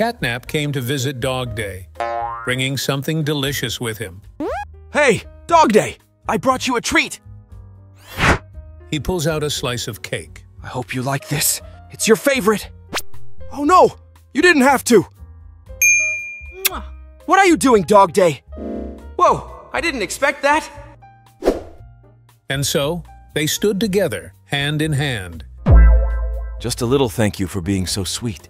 Catnap came to visit DogDay, bringing something delicious with him. Hey, DogDay! I brought you a treat! He pulls out a slice of cake. I hope you like this. It's your favorite. Oh no! You didn't have to! What are you doing, DogDay? Whoa! I didn't expect that! And so, they stood together, hand in hand. Just a little thank you for being so sweet.